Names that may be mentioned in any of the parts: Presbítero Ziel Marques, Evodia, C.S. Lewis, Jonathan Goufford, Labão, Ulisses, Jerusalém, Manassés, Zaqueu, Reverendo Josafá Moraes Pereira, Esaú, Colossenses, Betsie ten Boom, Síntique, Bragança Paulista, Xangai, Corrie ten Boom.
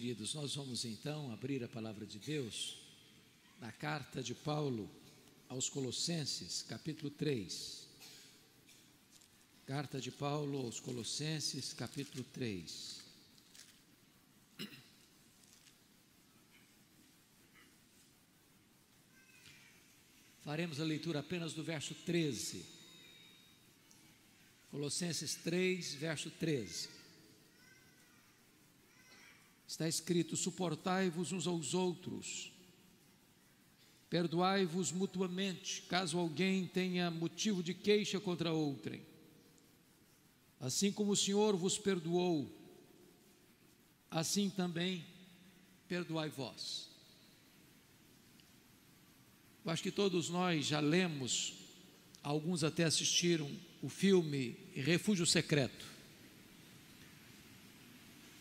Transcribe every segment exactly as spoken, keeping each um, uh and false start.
Queridos, nós vamos então abrir a palavra de Deus na carta de Paulo aos Colossenses, capítulo três. Carta de Paulo aos Colossenses, capítulo três. Faremos a leitura apenas do verso treze. Colossenses três, verso treze. Está escrito: suportai-vos uns aos outros, perdoai-vos mutuamente, caso alguém tenha motivo de queixa contra outrem, assim como o Senhor vos perdoou, assim também perdoai vós. Eu acho que todos nós já lemos, alguns até assistiram o filme Refúgio Secreto.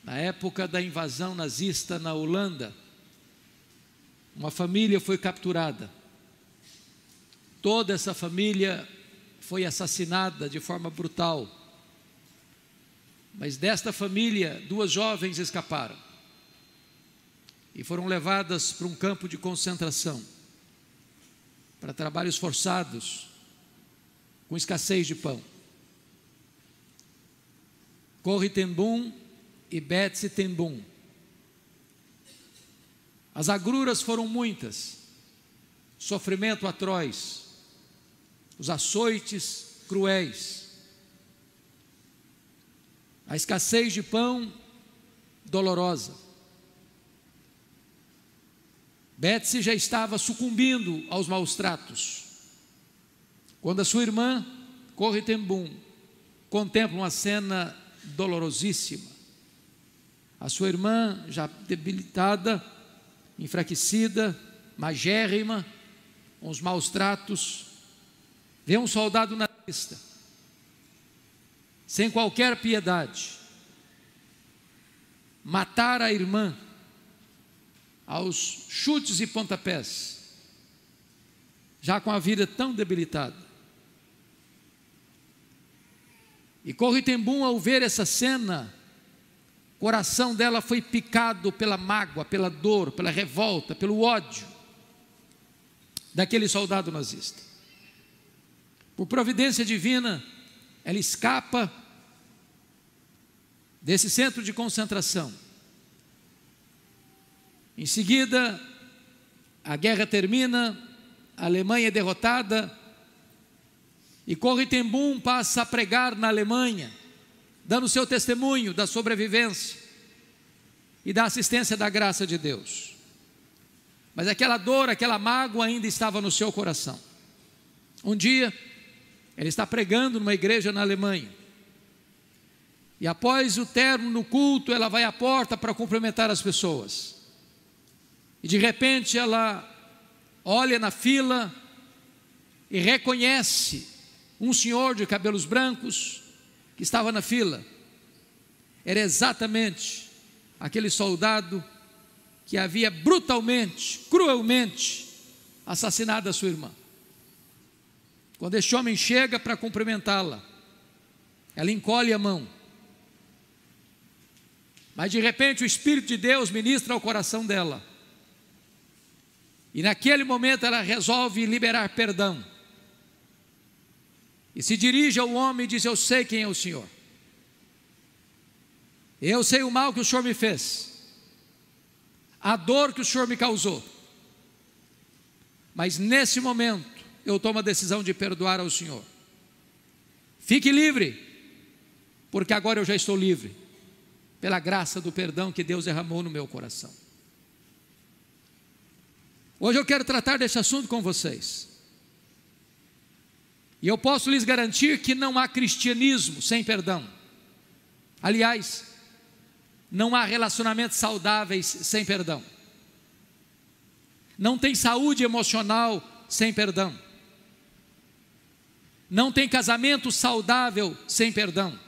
Na época da invasão nazista na Holanda, uma família foi capturada. Toda essa família foi assassinada de forma brutal. Mas desta família, duas jovens escaparam e foram levadas para um campo de concentração, para trabalhos forçados, com escassez de pão. Corrie ten Boom e Betsie ten Boom. As agruras foram muitas, sofrimento atroz, os açoites cruéis, a escassez de pão dolorosa. Betsie já estava sucumbindo aos maus tratos, quando a sua irmã, Corrie ten Boom, contempla uma cena dolorosíssima. A sua irmã, já debilitada, enfraquecida, magérrima, com os maus tratos, vê um soldado nazista, sem qualquer piedade, matar a irmã aos chutes e pontapés, já com a vida tão debilitada. E Corrie ten Boom, ao ver essa cena, o coração dela foi picado pela mágoa, pela dor, pela revolta, pelo ódio daquele soldado nazista. Por providência divina, ela escapa desse centro de concentração. Em seguida, a guerra termina, a Alemanha é derrotada e Corrie ten Boom passa a pregar na Alemanha, dando o seu testemunho da sobrevivência e da assistência da graça de Deus. Mas aquela dor, aquela mágoa ainda estava no seu coração. Um dia, ela está pregando numa igreja na Alemanha, e após o término do culto, ela vai à porta para cumprimentar as pessoas, e de repente ela olha na fila e reconhece um senhor de cabelos brancos, que estava na fila. Era exatamente aquele soldado que havia brutalmente, cruelmente assassinado a sua irmã. Quando este homem chega para cumprimentá-la, ela encolhe a mão, mas de repente o Espírito de Deus ministra ao coração dela, e naquele momento ela resolve liberar perdão, e se dirige ao homem e diz: eu sei quem é o senhor, eu sei o mal que o senhor me fez, a dor que o senhor me causou, mas nesse momento eu tomo a decisão de perdoar ao senhor, fique livre, porque agora eu já estou livre, pela graça do perdão que Deus derramou no meu coração. Hoje eu quero tratar desse assunto com vocês, e eu posso lhes garantir que não há cristianismo sem perdão. Aliás, não há relacionamentos saudáveis sem perdão. Não tem saúde emocional sem perdão. Não tem casamento saudável sem perdão.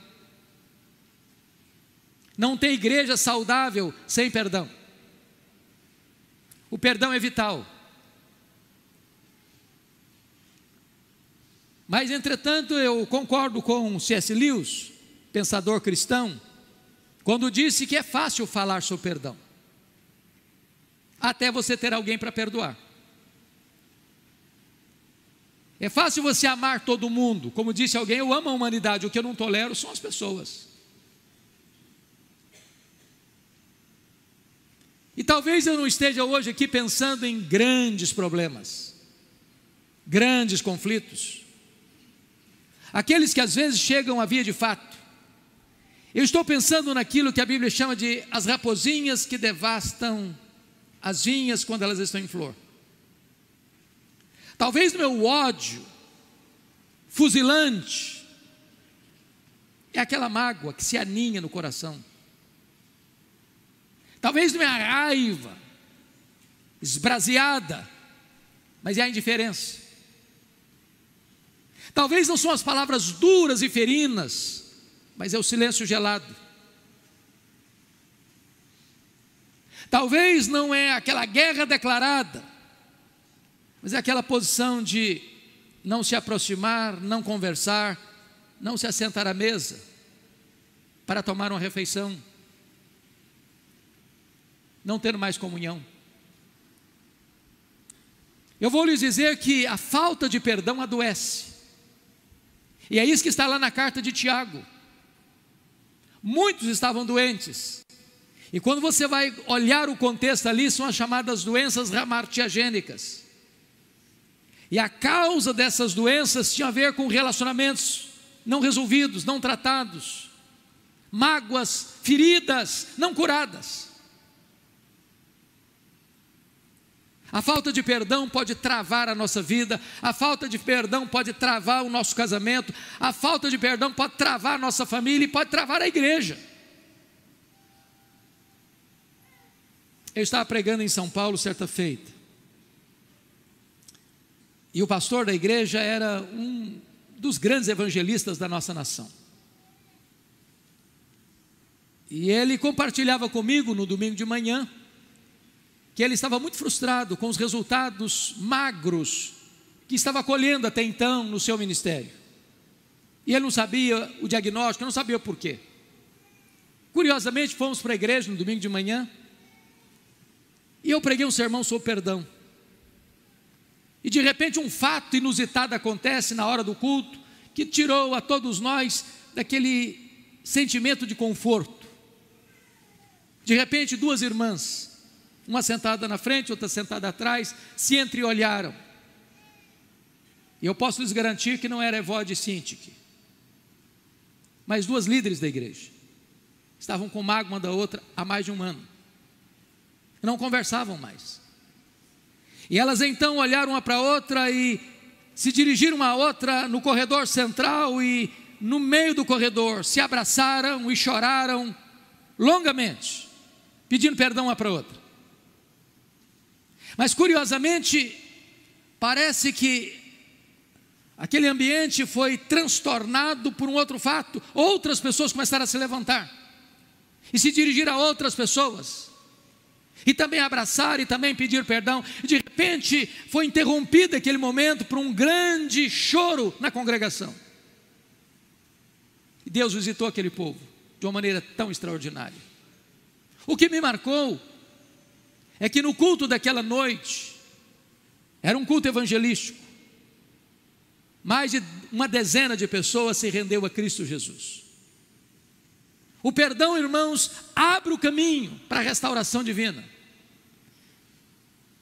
Não tem igreja saudável sem perdão. O perdão é vital. Mas, entretanto, eu concordo com C S Lewis, pensador cristão, quando disse que é fácil falar sobre perdão. até você ter alguém para perdoar. É fácil você amar todo mundo. Como disse alguém, eu amo a humanidade, o que eu não tolero são as pessoas. E talvez eu não esteja hoje aqui pensando em grandes problemas, grandes conflitos, aqueles que às vezes chegam à via de fato. Eu estou pensando naquilo que a Bíblia chama de as raposinhas que devastam as vinhas quando elas estão em flor. Talvez o meu ódio fuzilante é aquela mágoa que se aninha no coração. Talvez não é a raiva esbraseada, mas é a indiferença. Talvez não são as palavras duras e ferinas, mas é o silêncio gelado. Talvez não é aquela guerra declarada, mas é aquela posição de não se aproximar, não conversar, não se assentar à mesa para tomar uma refeição. Não ter mais comunhão. Eu vou lhes dizer que a falta de perdão adoece, e é isso que está lá na carta de Tiago. Muitos estavam doentes, e quando você vai olhar o contexto ali, são as chamadas doenças ramartiagênicas, e a causa dessas doenças tinha a ver com relacionamentos não resolvidos, não tratados, mágoas, feridas não curadas. A falta de perdão pode travar a nossa vida, a falta de perdão pode travar o nosso casamento, a falta de perdão pode travar a nossa família e pode travar a igreja. Eu estava pregando em São Paulo certa feita, e o pastor da igreja era um dos grandes evangelistas da nossa nação, e ele compartilhava comigo no domingo de manhã que ele estava muito frustrado com os resultados magros que estava colhendo até então no seu ministério, e ele não sabia o diagnóstico, não sabia o porquê. Curiosamente, fomos para a igreja no domingo de manhã, e eu preguei um sermão sobre perdão, e de repente um fato inusitado acontece na hora do culto, que tirou a todos nós daquele sentimento de conforto. De repente, duas irmãs, uma sentada na frente, outra sentada atrás, se entreolharam, e eu posso lhes garantir que não era Evodia e Síntique, mas duas líderes da igreja, estavam com mágoa uma da outra há mais de um ano, não conversavam mais, e elas então olharam uma para a outra, e se dirigiram a outra no corredor central, e no meio do corredor se abraçaram e choraram longamente, pedindo perdão uma para a outra. Mas curiosamente, parece que aquele ambiente foi transtornado por um outro fato. Outras pessoas começaram a se levantar e se dirigir a outras pessoas, e também abraçar e também pedir perdão. E de repente foi interrompido aquele momento por um grande choro na congregação. E Deus visitou aquele povo de uma maneira tão extraordinária. O que me marcou é que no culto daquela noite, era um culto evangelístico, mais de uma dezena de pessoas se rendeu a Cristo Jesus. O perdão, irmãos, abre o caminho para a restauração divina,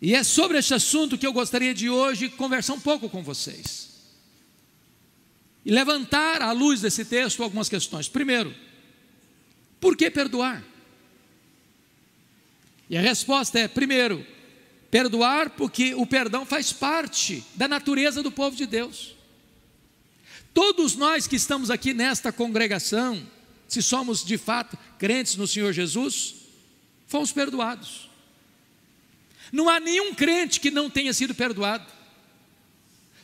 e é sobre este assunto que eu gostaria de hoje conversar um pouco com vocês, e levantar à luz desse texto algumas questões. Primeiro, por que perdoar? E a resposta é, primeiro, perdoar porque o perdão faz parte da natureza do povo de Deus. Todos nós que estamos aqui nesta congregação, se somos de fato crentes no Senhor Jesus, fomos perdoados. Não há nenhum crente que não tenha sido perdoado.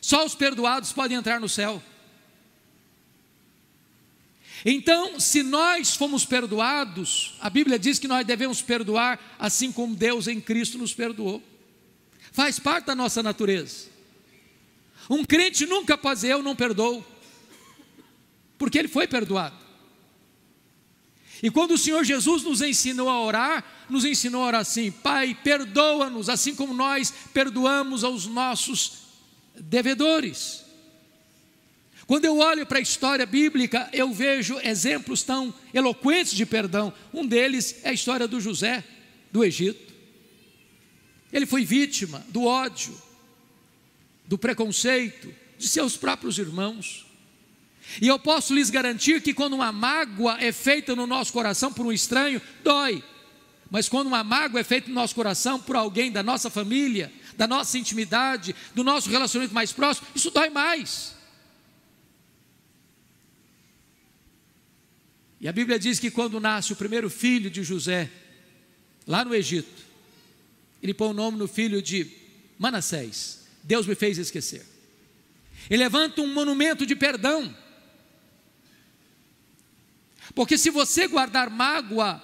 Só os perdoados podem entrar no céu. Então, se nós fomos perdoados, a Bíblia diz que nós devemos perdoar assim como Deus em Cristo nos perdoou. Faz parte da nossa natureza. Um crente nunca pode dizer eu não perdoo, porque ele foi perdoado. E quando o Senhor Jesus nos ensinou a orar, nos ensinou a orar assim: Pai, perdoa-nos, assim como nós perdoamos aos nossos devedores. Quando eu olho para a história bíblica, eu vejo exemplos tão eloquentes de perdão. Um deles é a história do José, do Egito. Ele foi vítima do ódio, do preconceito de seus próprios irmãos. E eu posso lhes garantir que quando uma mágoa é feita no nosso coração por um estranho, dói. Mas quando uma mágoa é feita no nosso coração por alguém da nossa família, da nossa intimidade, do nosso relacionamento mais próximo, isso dói mais. E a Bíblia diz que quando nasce o primeiro filho de José, lá no Egito, ele põe o nome no filho de Manassés: Deus me fez esquecer. Ele levanta um monumento de perdão, porque se você guardar mágoa,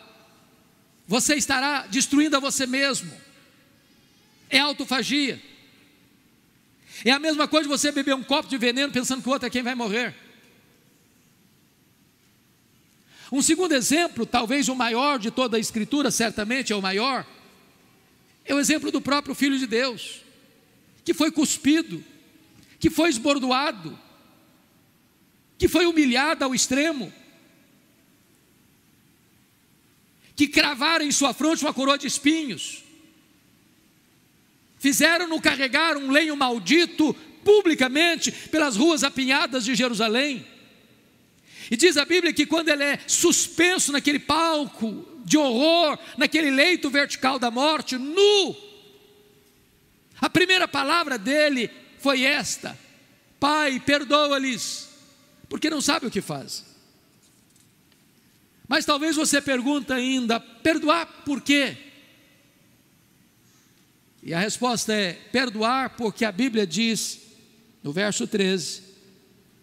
você estará destruindo a você mesmo. É autofagia. É a mesma coisa de você beber um copo de veneno pensando que o outro é quem vai morrer. Um segundo exemplo, talvez o maior de toda a Escritura, certamente é o maior, é o exemplo do próprio Filho de Deus, que foi cuspido, que foi esbordoado, que foi humilhado ao extremo, que cravaram em sua fronte uma coroa de espinhos, fizeram-no carregar um lenho maldito publicamente pelas ruas apinhadas de Jerusalém. E diz a Bíblia que quando ele é suspenso naquele palco de horror, naquele leito vertical da morte, nu, a primeira palavra dele foi esta: Pai, perdoa-lhes, porque não sabe o que faz. Mas talvez você pergunta ainda: perdoar por quê? E a resposta é: perdoar porque a Bíblia diz, no verso treze,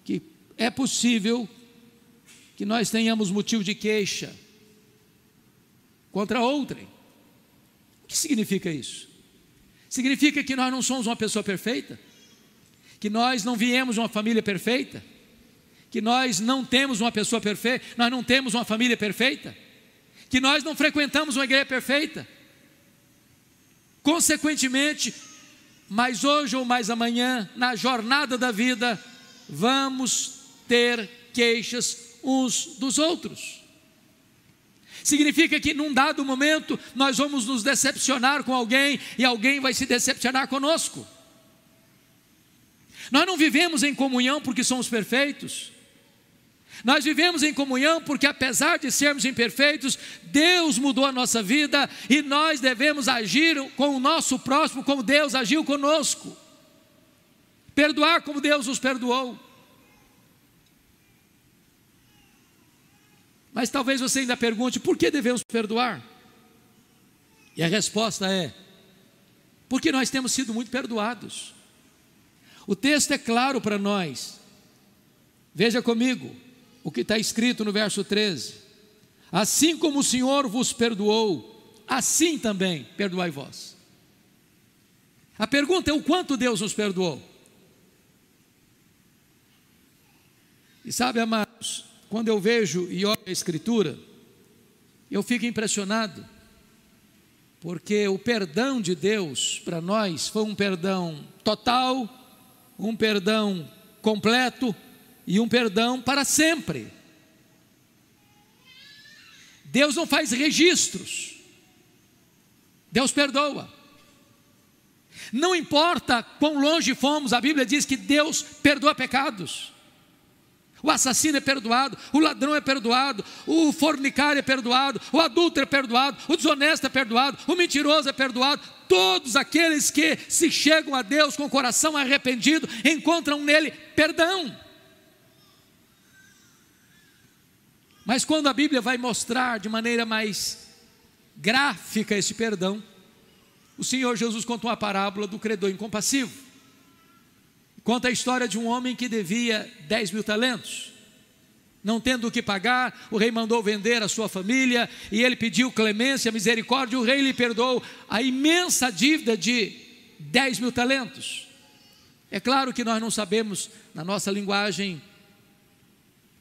que é possível que nós tenhamos motivo de queixa contra outrem. O que significa isso? Significa que nós não somos uma pessoa perfeita, que nós não viemos de uma família perfeita, que nós não temos uma pessoa perfeita, nós não temos uma família perfeita, que nós não frequentamos uma igreja perfeita. Consequentemente, mais hoje ou mais amanhã, na jornada da vida, vamos ter queixas uns dos outros. Significa que num dado momento nós vamos nos decepcionar com alguém e alguém vai se decepcionar conosco. Nós não vivemos em comunhão porque somos perfeitos. Nós vivemos em comunhão porque, apesar de sermos imperfeitos, Deus mudou a nossa vida e nós devemos agir com o nosso próximo como Deus agiu conosco, perdoar como Deus nos perdoou. Mas talvez você ainda pergunte: por que devemos perdoar? E a resposta é: porque nós temos sido muito perdoados. O texto é claro para nós. Veja comigo o que está escrito no verso treze: assim como o Senhor vos perdoou, assim também perdoai vós. A pergunta é: o quanto Deus nos perdoou? E sabe, amados, quando eu vejo e olho a Escritura, eu fico impressionado, porque o perdão de Deus para nós foi um perdão total, um perdão completo e um perdão para sempre. Deus não faz registros, Deus perdoa. Não importa quão longe fomos, a Bíblia diz que Deus perdoa pecados. O assassino é perdoado, o ladrão é perdoado, o fornicário é perdoado, o adúltero é perdoado, o desonesto é perdoado, o mentiroso é perdoado. Todos aqueles que se chegam a Deus com o coração arrependido encontram nele perdão. Mas quando a Bíblia vai mostrar de maneira mais gráfica esse perdão, o Senhor Jesus conta uma parábola do credor incompassivo. Conta a história de um homem que devia dez mil talentos, não tendo o que pagar, o rei mandou vender a sua família, e ele pediu clemência, misericórdia, o rei lhe perdoou a imensa dívida de dez mil talentos, é claro que nós não sabemos, na nossa linguagem,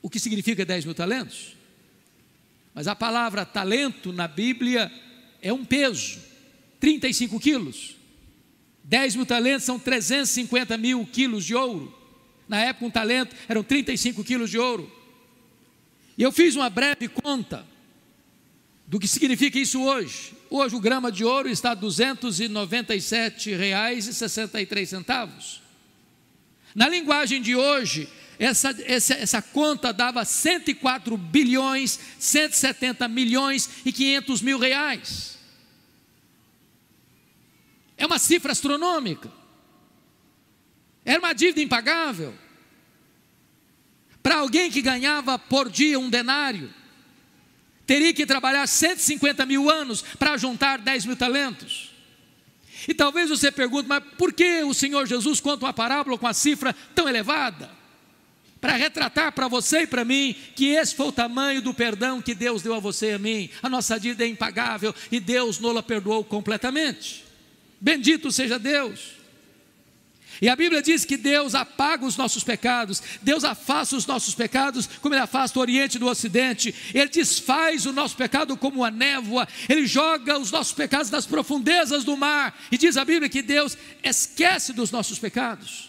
o que significa dez mil talentos, Mas a palavra talento na Bíblia é um peso, trinta e cinco quilos. dez mil talentos são trezentos e cinquenta mil quilos de ouro. Na época um talento eram trinta e cinco quilos de ouro. E eu fiz uma breve conta do que significa isso hoje. Hoje o grama de ouro está a duzentos e noventa e sete reais e sessenta e três centavos. Na linguagem de hoje, essa, essa, essa conta dava cento e quatro bilhões, cento e setenta milhões e quinhentos mil reais. É uma cifra astronômica. Era uma dívida impagável. Para alguém que ganhava por dia um denário, teria que trabalhar cento e cinquenta mil anos para juntar dez mil talentos. E talvez você pergunte, mas por que o Senhor Jesus conta uma parábola com a cifra tão elevada? Para retratar para você e para mim que esse foi o tamanho do perdão que Deus deu a você e a mim. A nossa dívida é impagável e Deus nos perdoou completamente. Bendito seja Deus. E a Bíblia diz que Deus apaga os nossos pecados, Deus afasta os nossos pecados como Ele afasta o Oriente do Ocidente. Ele desfaz o nosso pecado como a névoa, Ele joga os nossos pecados nas profundezas do mar. E diz a Bíblia que Deus esquece dos nossos pecados.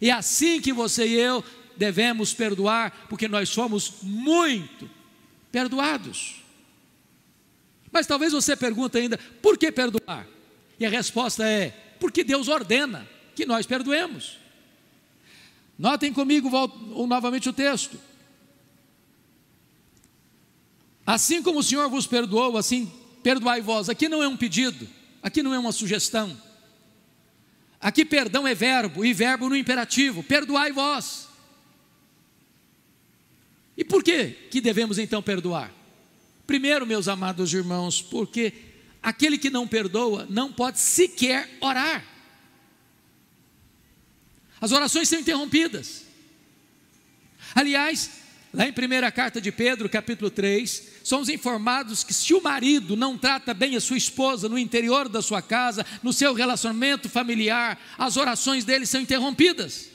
E é assim que você e eu devemos perdoar, porque nós somos muito perdoados. Mas talvez você pergunte ainda, por que perdoar? E a resposta é, porque Deus ordena que nós perdoemos. Notem comigo volto, ou, novamente o texto. Assim como o Senhor vos perdoou, assim perdoai vós. Aqui não é um pedido, aqui não é uma sugestão. Aqui perdão é verbo, e verbo no imperativo, perdoai vós. E por que que devemos então perdoar? Primeiro, meus amados irmãos, porque aquele que não perdoa não pode sequer orar. As orações são interrompidas. Aliás, lá em primeira carta de Pedro, capítulo três, somos informados que se o marido não trata bem a sua esposa no interior da sua casa, no seu relacionamento familiar, as orações dele são interrompidas.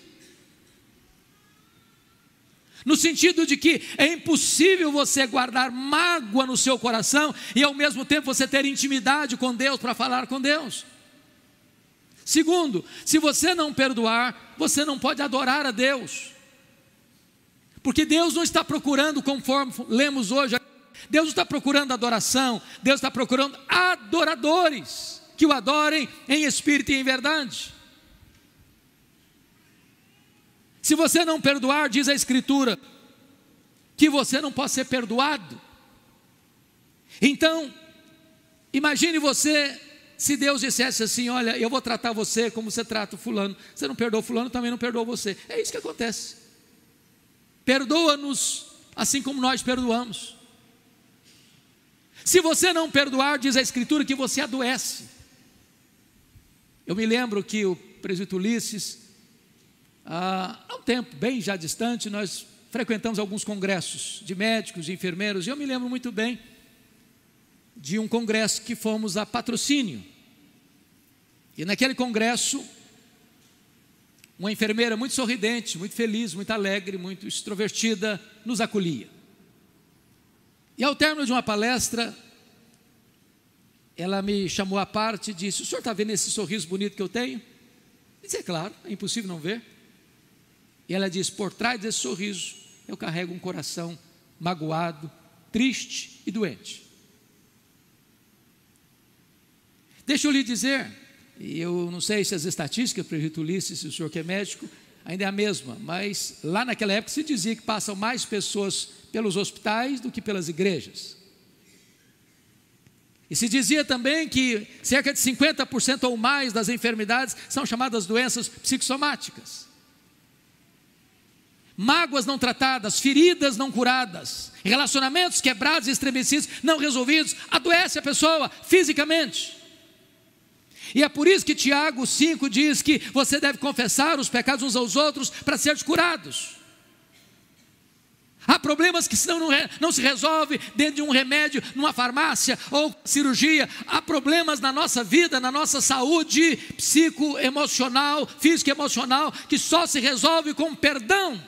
No sentido de que é impossível você guardar mágoa no seu coração e ao mesmo tempo você ter intimidade com Deus para falar com Deus. Segundo, se você não perdoar, você não pode adorar a Deus. Porque Deus não está procurando, conforme lemos hoje, Deus não está procurando adoração, Deus está procurando adoradores que o adorem em espírito e em verdade. Se você não perdoar, diz a Escritura, que você não pode ser perdoado. Então, imagine você, se Deus dissesse assim, olha, eu vou tratar você como você trata o fulano, você não perdoou fulano, também não perdoou você. É isso que acontece. Perdoa-nos, assim como nós perdoamos. Se você não perdoar, diz a Escritura, que você adoece. Eu me lembro que o presbítero Ulisses, Ah, há um tempo, bem já distante, nós frequentamos alguns congressos de médicos, de enfermeiros, e eu me lembro muito bem de um congresso que fomos a Patrocínio. E naquele congresso, uma enfermeira muito sorridente, muito feliz, muito alegre, muito extrovertida, nos acolhia. E ao término de uma palestra, ela me chamou à parte e disse, o senhor está vendo esse sorriso bonito que eu tenho? Eu disse, é claro, é impossível não ver. E ela diz, por trás desse sorriso, eu carrego um coração magoado, triste e doente. Deixa eu lhe dizer, e eu não sei se as estatísticas, presbítero Ulisses, se o senhor que é médico, ainda é a mesma, mas lá naquela época se dizia que passam mais pessoas pelos hospitais do que pelas igrejas. E se dizia também que cerca de cinquenta por cento ou mais das enfermidades são chamadas doenças psicossomáticas. Mágoas não tratadas, feridas não curadas, relacionamentos quebrados e estremecidos, não resolvidos, adoece a pessoa fisicamente. E é por isso que Tiago cinco diz que você deve confessar os pecados uns aos outros para ser curados. Há problemas que senão não, não se resolve dentro de um remédio, numa farmácia ou cirurgia. Há problemas na nossa vida, na nossa saúde psicoemocional, físico-emocional, que só se resolve com perdão.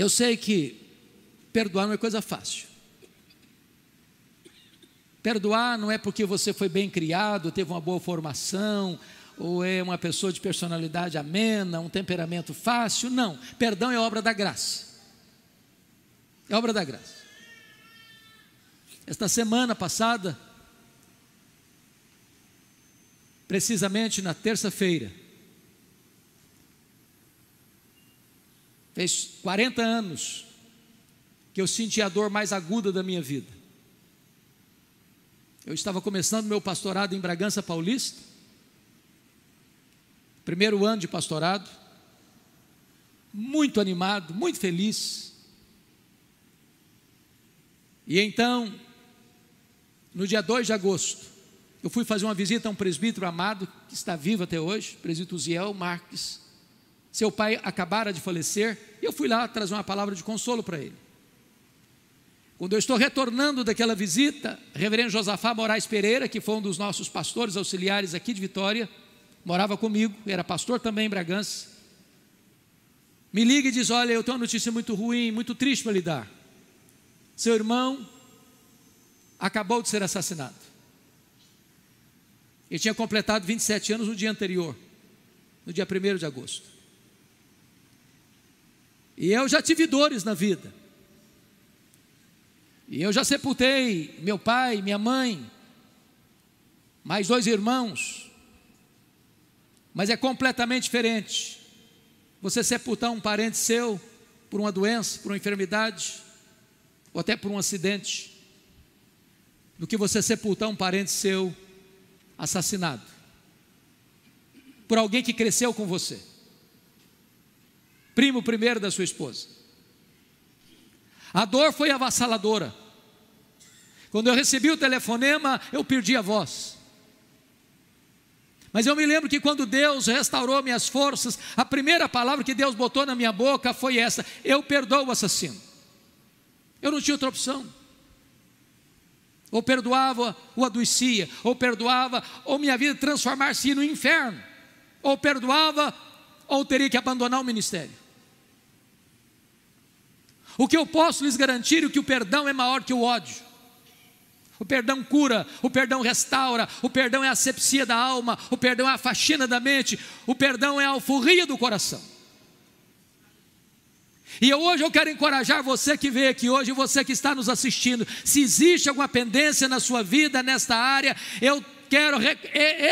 Eu sei que perdoar não é coisa fácil. Perdoar não é porque você foi bem criado, teve uma boa formação, ou é uma pessoa de personalidade amena, um temperamento fácil. Não, perdão é obra da graça. É obra da graça. Esta semana passada, precisamente na terça-feira, fez quarenta anos que eu senti a dor mais aguda da minha vida. Eu estava começando meu pastorado em Bragança Paulista, primeiro ano de pastorado, muito animado, muito feliz. E então, no dia dois de agosto, eu fui fazer uma visita a um presbítero amado, que está vivo até hoje, presbítero Ziel Marques. Seu pai acabara de falecer, e eu fui lá trazer uma palavra de consolo para ele. Quando eu estou retornando daquela visita, reverendo Josafá Moraes Pereira, que foi um dos nossos pastores auxiliares aqui de Vitória, morava comigo, era pastor também em Bragança, me liga e diz: olha, eu tenho uma notícia muito ruim, muito triste para lhe dar, seu irmão acabou de ser assassinado. Ele tinha completado vinte e sete anos no dia anterior, no dia primeiro de agosto, e eu já tive dores na vida, e eu já sepultei meu pai, minha mãe, mais dois irmãos, mas é completamente diferente você sepultar um parente seu por uma doença, por uma enfermidade, ou até por um acidente, do que você sepultar um parente seu assassinado por alguém que cresceu com você, primo primeiro da sua esposa. A dor foi avassaladora. Quando eu recebi o telefonema, eu perdi a voz. Mas eu me lembro que quando Deus restaurou minhas forças, a primeira palavra que Deus botou na minha boca foi essa: eu perdoo o assassino. Eu não tinha outra opção. Ou perdoava, ou adoecia. Ou perdoava, ou minha vida transformar-se no inferno. Ou perdoava, ou teria que abandonar o ministério. O que eu posso lhes garantir é que o perdão é maior que o ódio. O perdão cura, o perdão restaura, o perdão é a asepsia da alma, o perdão é a faxina da mente, o perdão é a alforria do coração. E hoje eu quero encorajar você que veio aqui hoje, você que está nos assistindo, se existe alguma pendência na sua vida, nesta área, eu quero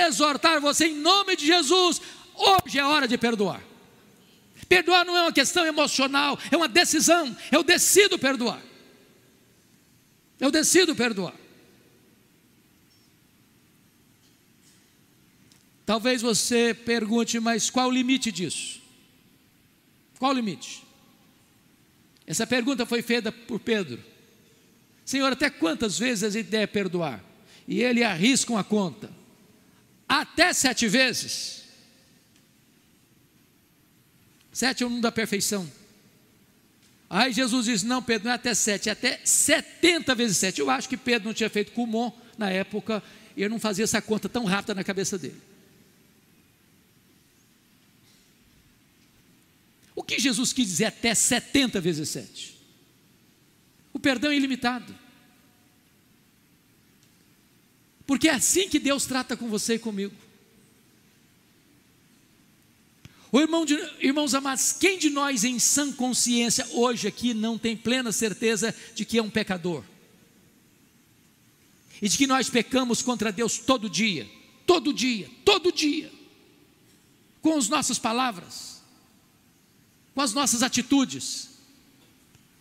exortar você em nome de Jesus: hoje é hora de perdoar. Perdoar não é uma questão emocional, é uma decisão. Eu decido perdoar, eu decido perdoar. Talvez você pergunte: mas qual o limite disso? Qual o limite? Essa pergunta foi feita por Pedro: Senhor, até quantas vezes a gente deve perdoar? E ele arrisca uma conta: até sete vezes. Sete é o número da perfeição. Aí Jesus diz: não, Pedro, não é até sete, é até setenta vezes sete. Eu acho que Pedro não tinha feito cumon na época, e ele não fazia essa conta tão rápida na cabeça dele. O que Jesus quis dizer até setenta vezes sete? O perdão é ilimitado. Porque é assim que Deus trata com você e comigo. O irmão de, irmãos amados, quem de nós em sã consciência hoje aqui não tem plena certeza de que é um pecador? E de que nós pecamos contra Deus todo dia, todo dia, todo dia, com as nossas palavras, com as nossas atitudes,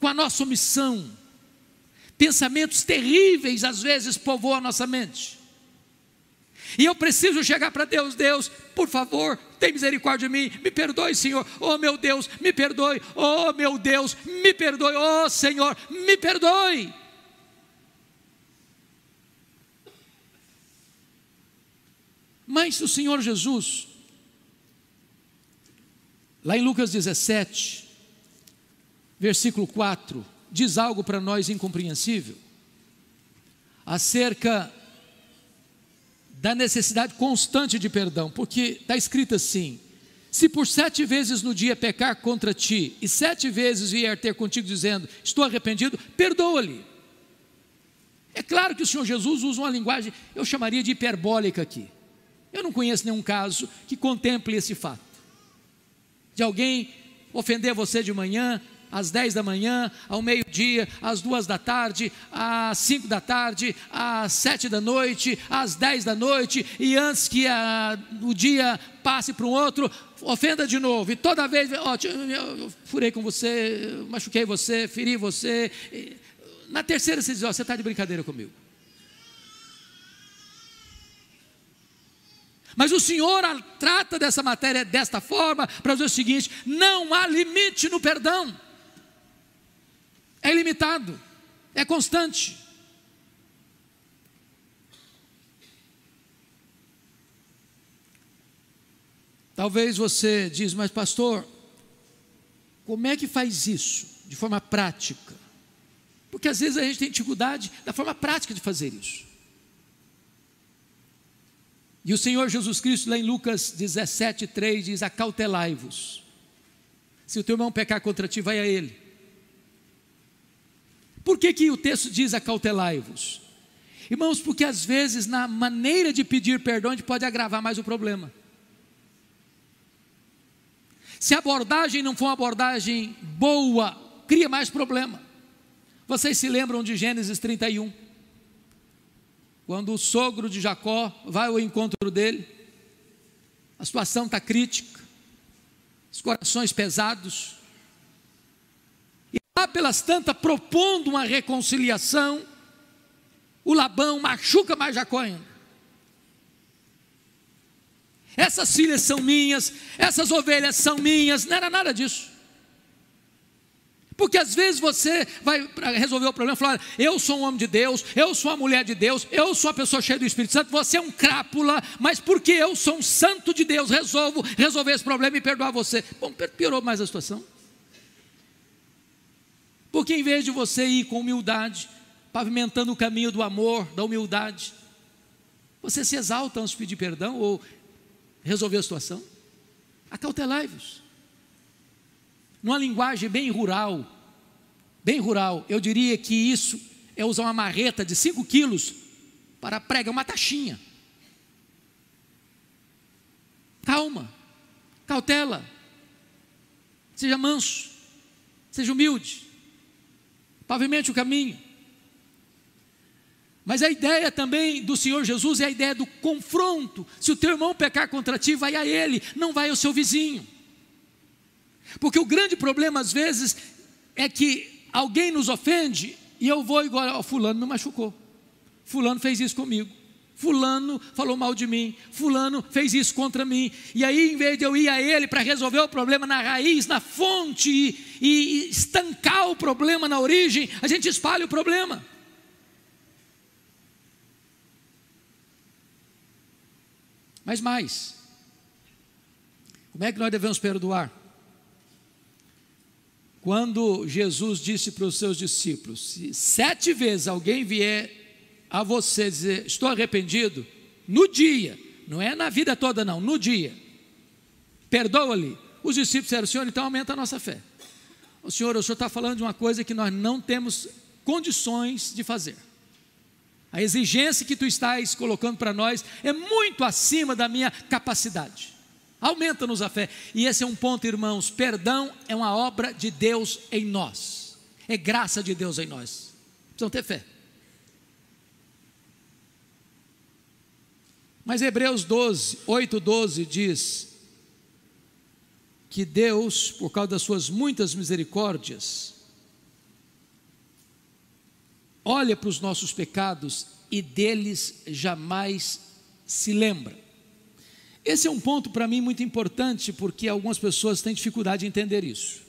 com a nossa omissão. Pensamentos terríveis às vezes povoam a nossa mente. E eu preciso chegar para Deus: Deus, por favor, tem misericórdia de mim, me perdoe, Senhor. Oh meu Deus, me perdoe. Oh meu Deus, me perdoe. Oh Senhor, me perdoe. Mas o Senhor Jesus, lá em Lucas dezessete, versículo quatro, diz algo para nós incompreensível, acerca da necessidade constante de perdão, porque está escrito assim: Se por sete vezes no dia pecar contra ti, e sete vezes vier ter contigo dizendo, estou arrependido, perdoa-lhe. É claro que o Senhor Jesus usa uma linguagem, eu chamaria de hiperbólica aqui. Eu não conheço nenhum caso que contemple esse fato. De alguém ofender você de manhã, às dez da manhã, ao meio-dia, às duas da tarde, às cinco da tarde, às sete da noite, às dez da noite, e antes que a, o dia passe para um outro, ofenda de novo, e toda vez, ó, eu furei com você, machuquei você, feri você, e, na terceira você diz, ó, você está de brincadeira comigo. Mas o Senhor trata dessa matéria desta forma, para dizer o seguinte, não há limite no perdão. É ilimitado, é constante. Talvez você diz, mas pastor, como é que faz isso de forma prática? Porque às vezes a gente tem dificuldade da forma prática de fazer isso. E o Senhor Jesus Cristo lá em Lucas dezessete, três diz, acautelai-vos. Se o teu irmão pecar contra ti, vai a ele. Por que que o texto diz acautelai-vos? Irmãos, porque às vezes na maneira de pedir perdão a gente pode agravar mais o problema. Se a abordagem não for uma abordagem boa, cria mais problema. Vocês se lembram de Gênesis trinta e um? Quando o sogro de Jacó vai ao encontro dele, a situação está crítica, os corações pesados, lá pelas tantas, propondo uma reconciliação, o Labão machuca mais Jacó ainda. Essas filhas são minhas, essas ovelhas são minhas, não era nada disso. Porque às vezes você vai resolver o problema e falar, eu sou um homem de Deus, eu sou uma mulher de Deus, eu sou uma pessoa cheia do Espírito Santo, você é um crápula, mas porque eu sou um santo de Deus, resolvo resolver esse problema e perdoar você. Bom, piorou mais a situação. Porque em vez de você ir com humildade, pavimentando o caminho do amor, da humildade, você se exalta antes de pedir perdão ou resolver a situação. Acautelai-vos. Numa linguagem bem rural, bem rural, eu diria que isso é usar uma marreta de cinco quilos para pregar uma tachinha. Calma, cautela, seja manso, seja humilde. Pavimente o caminho. Mas a ideia também do Senhor Jesus é a ideia do confronto. Se o teu irmão pecar contra ti, vai a ele, não vai ao seu vizinho. Porque o grande problema às vezes é que alguém nos ofende e eu vou igual, ó, fulano me machucou, fulano fez isso comigo, fulano falou mal de mim, fulano fez isso contra mim, e aí em vez de eu ir a ele para resolver o problema na raiz, na fonte, e, e estancar o problema na origem, a gente espalha o problema. Mas mais, como é que nós devemos perdoar? Quando Jesus disse para os seus discípulos, se sete vezes alguém vier a você dizer, estou arrependido, no dia, não é na vida toda não, no dia, perdoa-lhe. Os discípulos disseram, Senhor, então aumenta a nossa fé. O Senhor, o Senhor está falando de uma coisa que nós não temos condições de fazer. A exigência que tu estás colocando para nós é muito acima da minha capacidade. Aumenta-nos a fé. E esse é um ponto, irmãos, perdão é uma obra de Deus em nós, é graça de Deus em nós, precisamos ter fé. Mas Hebreus doze, oito, doze diz que Deus, por causa das suas muitas misericórdias, olha para os nossos pecados e deles jamais se lembra. Esse é um ponto para mim muito importante, porque algumas pessoas têm dificuldade de entender isso.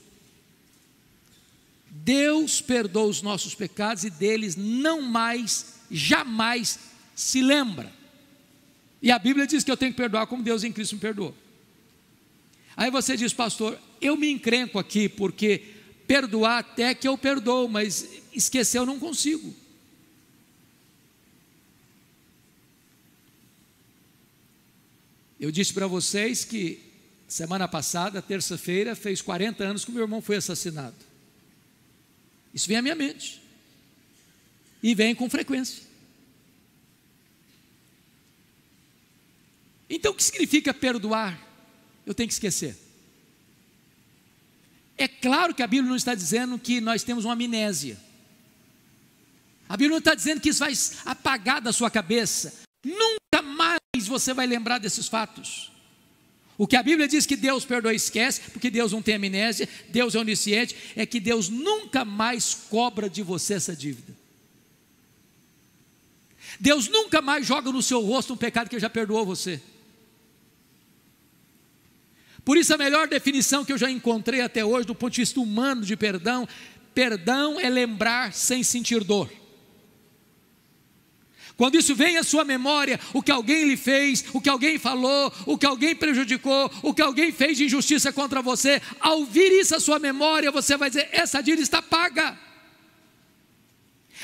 Deus perdoa os nossos pecados e deles não mais, jamais se lembra. E a Bíblia diz que eu tenho que perdoar como Deus em Cristo me perdoou. Aí você diz, pastor, eu me encrenco aqui, porque perdoar até que eu perdoo, mas esquecer eu não consigo. Eu disse para vocês que semana passada, terça-feira, fez quarenta anos que o meu irmão foi assassinado. Isso vem à minha mente. E vem com frequência. Então, o que significa perdoar? Eu tenho que esquecer. É claro que a Bíblia não está dizendo que nós temos uma amnésia. A Bíblia não está dizendo que isso vai apagar da sua cabeça. Nunca mais você vai lembrar desses fatos. O que a Bíblia diz que Deus perdoa e esquece, porque Deus não tem amnésia, Deus é onisciente, é que Deus nunca mais cobra de você essa dívida. Deus nunca mais joga no seu rosto um pecado que já perdoou você. Por isso a melhor definição que eu já encontrei até hoje do ponto de vista humano de perdão, perdão é lembrar sem sentir dor. Quando isso vem à sua memória, o que alguém lhe fez, o que alguém falou, o que alguém prejudicou, o que alguém fez de injustiça contra você, ao vir isso à sua memória, você vai dizer, essa dívida está paga.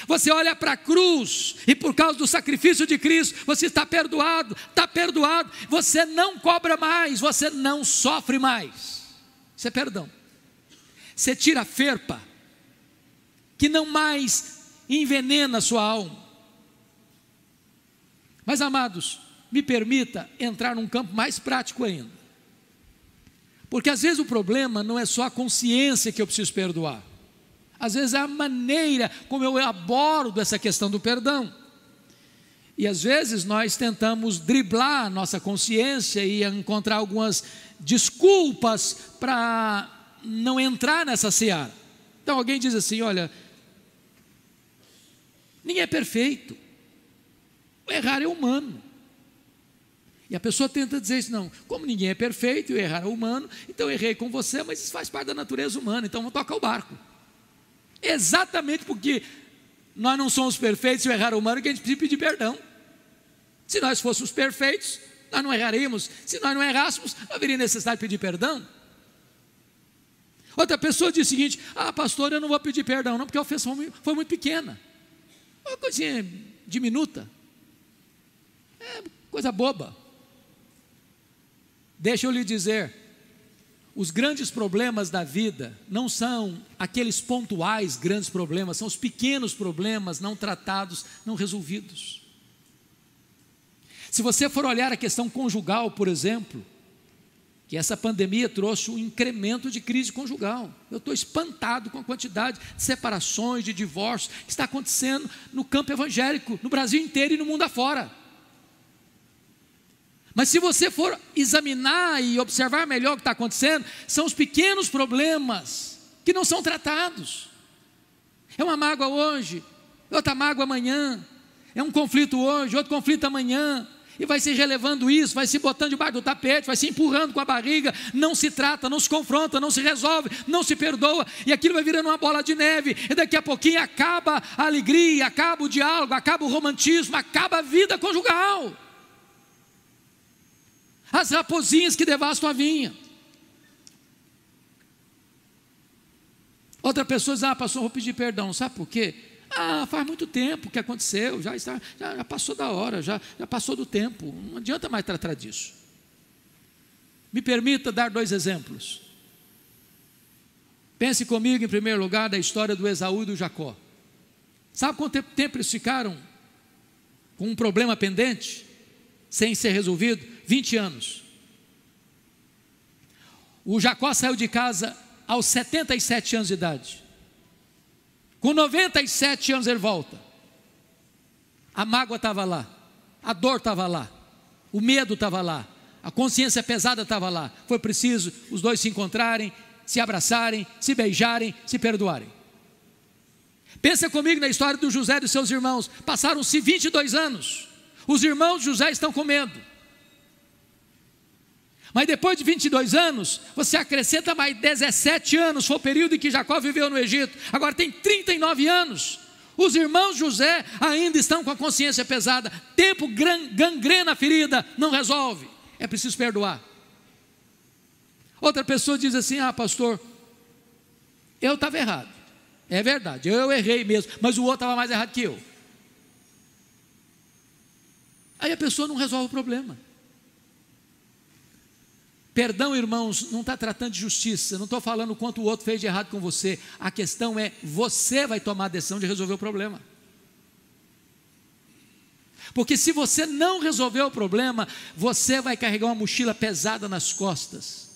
Você olha para a cruz, e por causa do sacrifício de Cristo, você está perdoado, está perdoado, você não cobra mais, você não sofre mais. Isso é perdão. Você tira a ferpa, que não mais envenena a sua alma. Mas, amados, me permita entrar num campo mais prático ainda, porque às vezes o problema não é só a consciência que eu preciso perdoar, às vezes é a maneira como eu abordo essa questão do perdão, e às vezes nós tentamos driblar a nossa consciência e encontrar algumas desculpas para não entrar nessa seara. Então alguém diz assim, olha, ninguém é perfeito, o errar é humano, e a pessoa tenta dizer isso, não, como ninguém é perfeito e o errar é humano, então eu errei com você, mas isso faz parte da natureza humana, então vamos tocar o barco. Exatamente porque nós não somos perfeitos e o errar é humano que a gente precisa pedir perdão. Se nós fôssemos perfeitos, nós não erraríamos, se nós não errássemos, não haveria necessidade de pedir perdão. Outra pessoa diz o seguinte, ah pastor, eu não vou pedir perdão não, porque a ofensa foi muito pequena, uma coisinha diminuta, é coisa boba. Deixa eu lhe dizer, os grandes problemas da vida não são aqueles pontuais grandes problemas, são os pequenos problemas não tratados, não resolvidos. Se você for olhar a questão conjugal, por exemplo, que essa pandemia trouxe um incremento de crise conjugal, eu estou espantado com a quantidade de separações, de divórcios que está acontecendo no campo evangélico, no Brasil inteiro e no mundo afora. Mas se você for examinar e observar melhor o que está acontecendo, são os pequenos problemas que não são tratados. É uma mágoa hoje, outra mágoa amanhã, é um conflito hoje, outro conflito amanhã, e vai se relevando isso, vai se botando debaixo do tapete, vai se empurrando com a barriga, não se trata, não se confronta, não se resolve, não se perdoa, e aquilo vai virando uma bola de neve, e daqui a pouquinho acaba a alegria, acaba o diálogo, acaba o romantismo, acaba a vida conjugal. As raposinhas que devastam a vinha. Outra pessoa diz, ah pastor, vou pedir perdão, sabe por quê? Ah, faz muito tempo que aconteceu, já, está, já, já passou da hora, já, já passou do tempo, não adianta mais tratar disso. Me permita dar dois exemplos. Pense comigo em primeiro lugar da história do Esaú e do Jacó. Sabe quanto tempo eles ficaram com um problema pendente? Sem ser resolvido, vinte anos. O Jacó saiu de casa aos setenta e sete anos de idade. Com noventa e sete anos ele volta. A mágoa estava lá, a dor estava lá, o medo estava lá, a consciência pesada estava lá. Foi preciso os dois se encontrarem, se abraçarem, se beijarem, se perdoarem. Pensa comigo na história do José e dos seus irmãos. Passaram-se vinte e dois anos. Os irmãos de José estão com medo, mas depois de vinte e dois anos, você acrescenta mais dezessete anos, foi o período em que Jacó viveu no Egito, agora tem trinta e nove anos, os irmãos de José ainda estão com a consciência pesada, tempo gangrena a ferida, não resolve, é preciso perdoar. Outra pessoa diz assim, ah pastor, eu estava errado, é verdade, eu errei mesmo, mas o outro estava mais errado que eu. Aí a pessoa não resolve o problema. Perdão, irmãos, não está tratando de justiça, não estou falando quanto o outro fez de errado com você, a questão é, você vai tomar a decisão de resolver o problema, porque se você não resolver o problema, você vai carregar uma mochila pesada nas costas,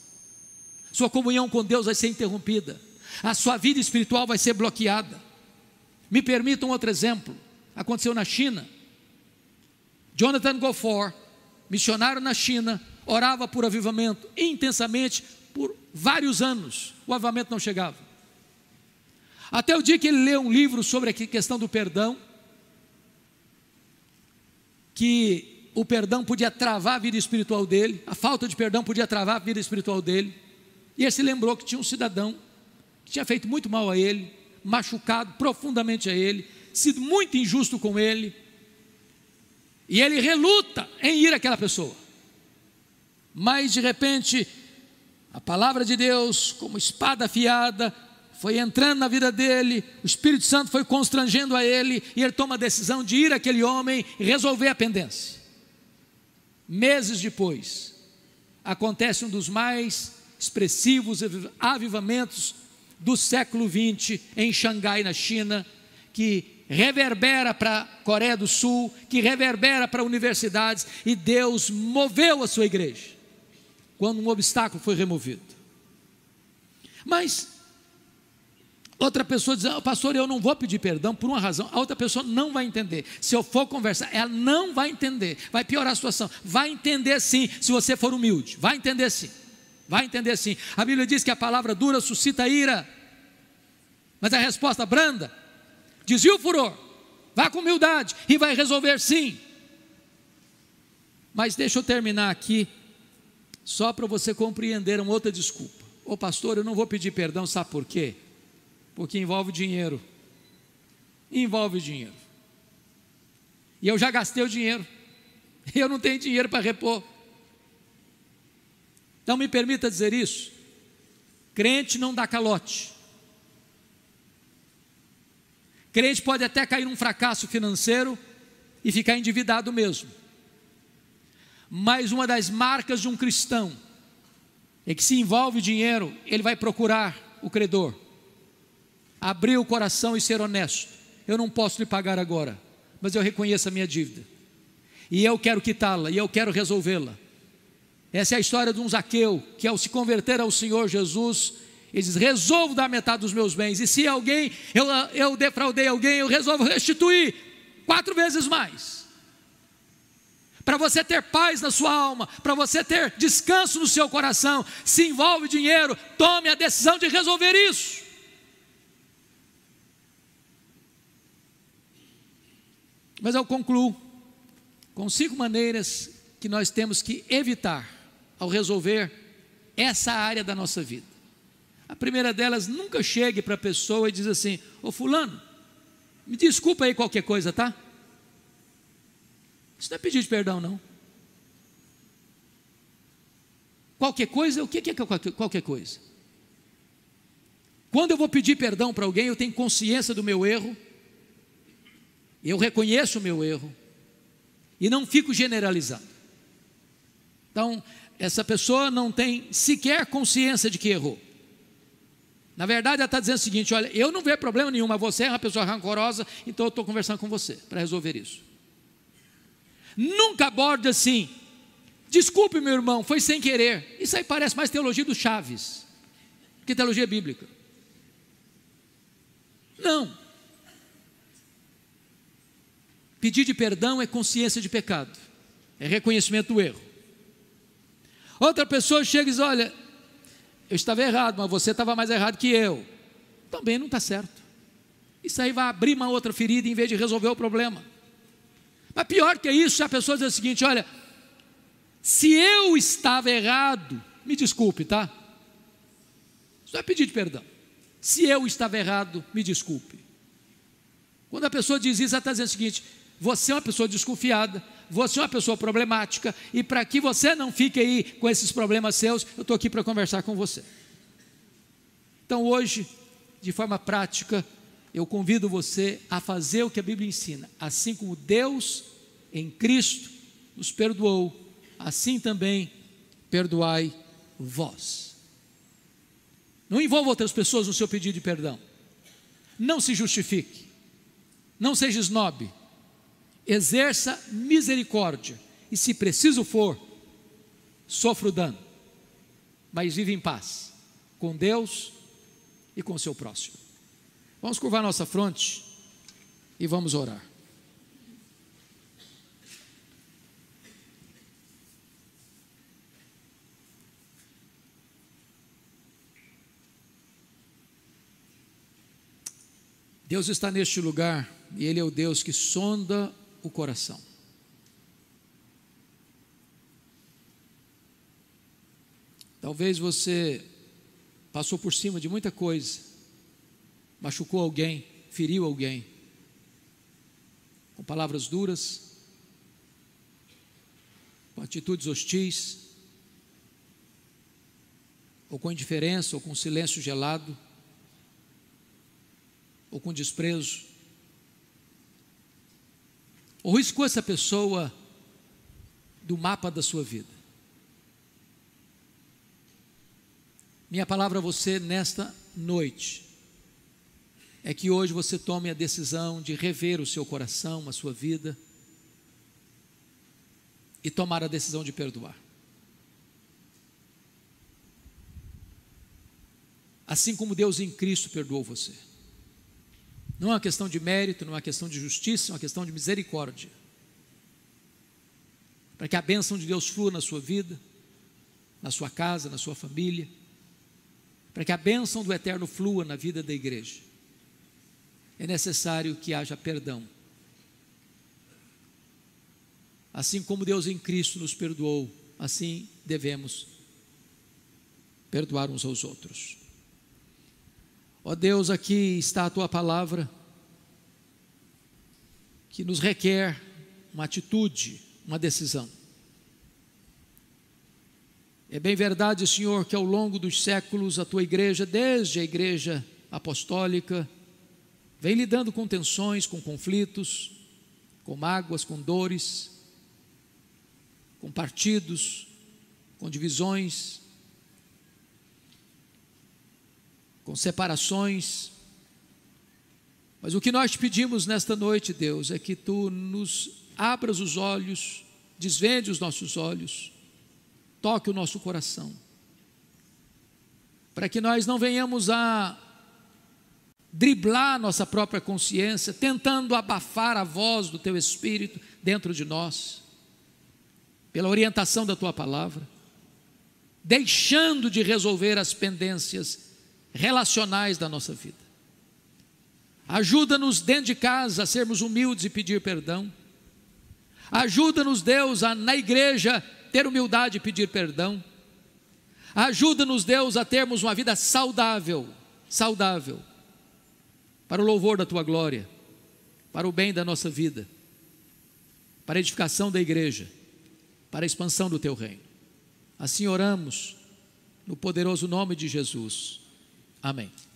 sua comunhão com Deus vai ser interrompida, a sua vida espiritual vai ser bloqueada. Me permitam outro exemplo, aconteceu na China. Jonathan Goufford, missionário na China, orava por avivamento intensamente por vários anos, o avivamento não chegava, até o dia que ele leu um livro sobre a questão do perdão, que o perdão podia travar a vida espiritual dele, a falta de perdão podia travar a vida espiritual dele, e ele se lembrou que tinha um cidadão que tinha feito muito mal a ele, machucado profundamente a ele, sido muito injusto com ele, e ele reluta em ir àquela pessoa, mas de repente a palavra de Deus, como espada afiada, foi entrando na vida dele, o Espírito Santo foi constrangendo a ele, e ele toma a decisão de ir àquele homem e resolver a pendência. Meses depois, acontece um dos mais expressivos avivamentos do século vinte em Xangai, na China, que reverbera para a Coreia do Sul, que reverbera para universidades, e Deus moveu a sua igreja, quando um obstáculo foi removido. Mas outra pessoa diz, oh, pastor, eu não vou pedir perdão por uma razão. A outra pessoa não vai entender, se eu for conversar, ela não vai entender, vai piorar a situação. Vai entender sim, se você for humilde, vai entender sim, vai entender sim, a Bíblia diz que a palavra dura suscita ira, mas a resposta branda desvia o furor, vá com humildade e vai resolver sim. Mas deixa eu terminar aqui, só para você compreender uma outra desculpa. Ô pastor, eu não vou pedir perdão, sabe por quê? Porque envolve dinheiro, envolve dinheiro, e eu já gastei o dinheiro, eu não tenho dinheiro para repor. Então me permita dizer isso, crente não dá calote. Crente pode até cair num fracasso financeiro e ficar endividado mesmo, mas uma das marcas de um cristão é que, se envolve dinheiro, ele vai procurar o credor, abrir o coração e ser honesto. Eu não posso lhe pagar agora, mas eu reconheço a minha dívida, e eu quero quitá-la, e eu quero resolvê-la. Essa é a história de um Zaqueu, que ao se converter ao Senhor Jesus, ele diz, resolvo dar metade dos meus bens, e se alguém, eu, eu defraudei alguém, eu resolvo restituir quatro vezes mais, para você ter paz na sua alma, para você ter descanso no seu coração. Se envolve dinheiro, tome a decisão de resolver isso. Mas eu concluo com cinco maneiras que nós temos que evitar ao resolver essa área da nossa vida. A primeira delas, nunca chegue para a pessoa e diz assim, ô fulano, me desculpa aí qualquer coisa, tá? Isso não é pedir de perdão, não. Qualquer coisa, o que é qualquer coisa? Quando eu vou pedir perdão para alguém, eu tenho consciência do meu erro, eu reconheço o meu erro, e não fico generalizando. Então, essa pessoa não tem sequer consciência de que errou. Na verdade, ela está dizendo o seguinte, olha, eu não vejo problema nenhum, mas você é uma pessoa rancorosa, então eu estou conversando com você para resolver isso. Nunca aborde assim, desculpe meu irmão, foi sem querer. Isso aí parece mais teologia do Chaves que teologia bíblica. Não. Pedir de perdão é consciência de pecado, é reconhecimento do erro. Outra pessoa chega e diz, olha, eu estava errado, mas você estava mais errado que eu, também não está certo. Isso aí vai abrir uma outra ferida, em vez de resolver o problema. Mas pior que isso, a pessoa diz o seguinte, olha, se eu estava errado, me desculpe, tá? Só pedir de perdão, se eu estava errado, me desculpe. Quando a pessoa diz isso, ela está dizendo o seguinte, você é uma pessoa desconfiada, você é uma pessoa problemática, e para que você não fique aí com esses problemas seus, eu estou aqui para conversar com você. Então hoje, de forma prática, eu convido você a fazer o que a Bíblia ensina, assim como Deus em Cristo nos perdoou, assim também perdoai vós. Não envolva outras pessoas no seu pedido de perdão. Não se justifique. Não seja snob. Exerça misericórdia. E se preciso for, sofra o dano. Mas vive em paz com Deus e com o seu próximo. Vamos curvar nossa fronte e vamos orar. Deus está neste lugar e Ele é o Deus que sonda o coração. Talvez você passou por cima de muita coisa, machucou alguém, feriu alguém, com palavras duras, com atitudes hostis, ou com indiferença, ou com silêncio gelado, ou com desprezo, ou riscou essa pessoa do mapa da sua vida. Minha palavra a você nesta noite é que hoje você tome a decisão de rever o seu coração, a sua vida, e tomar a decisão de perdoar. Assim como Deus em Cristo perdoou você. Não é uma questão de mérito, não é uma questão de justiça, é uma questão de misericórdia. Para que a bênção de Deus flua na sua vida, na sua casa, na sua família, para que a bênção do Eterno flua na vida da igreja, é necessário que haja perdão. Assim como Deus em Cristo nos perdoou, assim devemos perdoar uns aos outros. Ó Deus, aqui está a Tua palavra, que nos requer uma atitude, uma decisão. É bem verdade, Senhor, que ao longo dos séculos a Tua igreja, desde a igreja apostólica, vem lidando com tensões, com conflitos, com mágoas, com dores, com partidos, com divisões, com separações. Mas o que nós te pedimos nesta noite, Deus, é que Tu nos abras os olhos, desvende os nossos olhos, toque o nosso coração, para que nós não venhamos a driblar nossa própria consciência, tentando abafar a voz do Teu Espírito dentro de nós, pela orientação da Tua palavra, deixando de resolver as pendências relacionais da nossa vida. Ajuda-nos dentro de casa a sermos humildes e pedir perdão. Ajuda-nos, Deus, a na igreja ter humildade e pedir perdão. Ajuda-nos, Deus, a termos uma vida saudável, saudável, para o louvor da Tua glória, para o bem da nossa vida, para a edificação da igreja, para a expansão do Teu reino. Assim oramos, no poderoso nome de Jesus. Amém.